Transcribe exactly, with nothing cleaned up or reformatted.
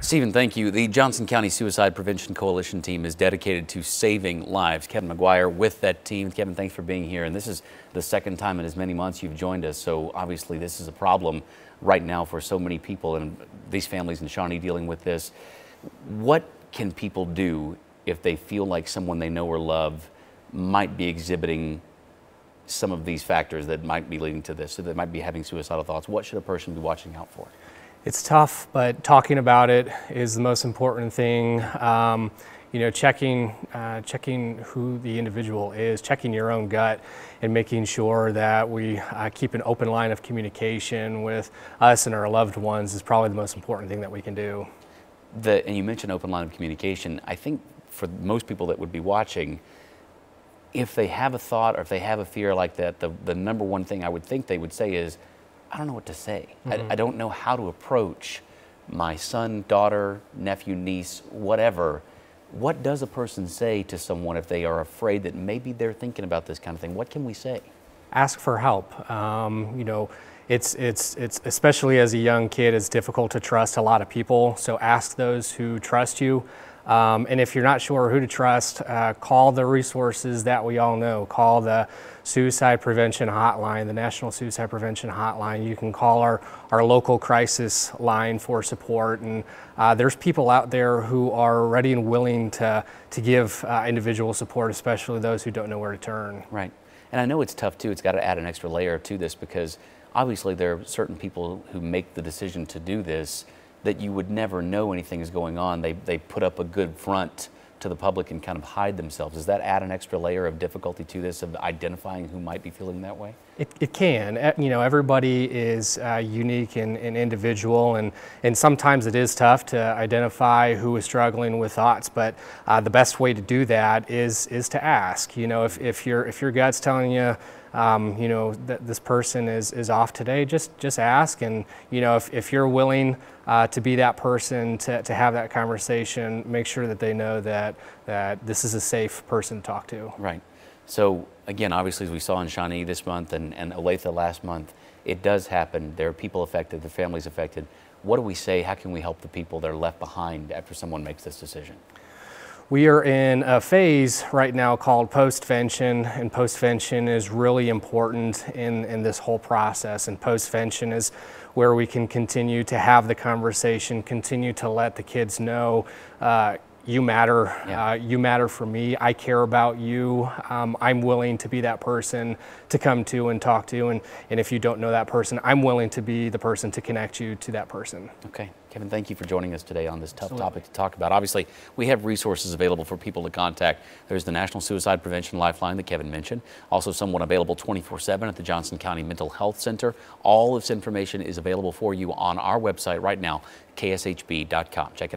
Stephen, thank you. The Johnson County Suicide Prevention Coalition team is dedicated to saving lives. Kevin McGuire with that team. Kevin, thanks for being here. And this is the second time in as many months you've joined us. So obviously this is a problem right now for so many people and these families in Shawnee dealing with this. What can people do if they feel like someone they know or love might be exhibiting some of these factors that might be leading to this, so they might be having suicidal thoughts? What should a person be watching out for? It's tough, but talking about it is the most important thing. Um, you know, checking, uh, checking who the individual is, checking your own gut, and making sure that we uh, keep an open line of communication with us and our loved ones is probably the most important thing that we can do. The, and you mentioned open line of communication. I think for most people that would be watching, if they have a thought or if they have a fear like that, the, the number one thing I would think they would say is, I don't know what to say. Mm-hmm. I, I don't know how to approach my son, daughter, nephew, niece, whatever. What does a person say to someone if they are afraid that maybe they're thinking about this kind of thing? What can we say? Ask for help. Um, you know, it's, it's, it's, especially as a young kid, it's difficult to trust a lot of people. So ask those who trust you. Um, and if you're not sure who to trust, uh, call the resources that we all know. Call the Suicide Prevention Hotline, the National Suicide Prevention Hotline. You can call our, our local crisis line for support. And uh, there's people out there who are ready and willing to, to give uh, individual support, especially those who don't know where to turn. Right. And I know it's tough, too. It's got to add an extra layer to this because obviously there are certain people who make the decision to do this that you would never know anything is going on. They, they put up a good front to the public and kind of hide themselves. Does that add an extra layer of difficulty to this, of identifying who might be feeling that way? It, it can. You know, everybody is uh, unique and, and individual, and, and sometimes it is tough to identify who is struggling with thoughts, but uh, the best way to do that is is to ask. You know, if, if, your, if your gut's telling you, um, you know, that this person is, is off today, just, just ask. And, you know, if, if you're willing uh, to be that person to, to have that conversation, make sure that they know that, that this is a safe person to talk to. Right. So again, obviously, as we saw in Shawnee this month and, and Olathe last month, it does happen. There are people affected, the families affected. What do we say? How can we help the people that are left behind after someone makes this decision? We are in a phase right now called postvention, and postvention is really important in, in this whole process. And postvention is where we can continue to have the conversation, continue to let the kids know, uh, you matter, yeah. uh, you matter for me, I care about you, um, I'm willing to be that person to come to and talk to, and, and if you don't know that person, I'm willing to be the person to connect you to that person. Okay, Kevin, thank you for joining us today on this tough Absolutely. topic to talk about. Obviously, we have resources available for people to contact. There's the National Suicide Prevention Lifeline that Kevin mentioned, also someone available twenty-four seven at the Johnson County Mental Health Center. All of this information is available for you on our website right now, K S H B dot com. Check it out.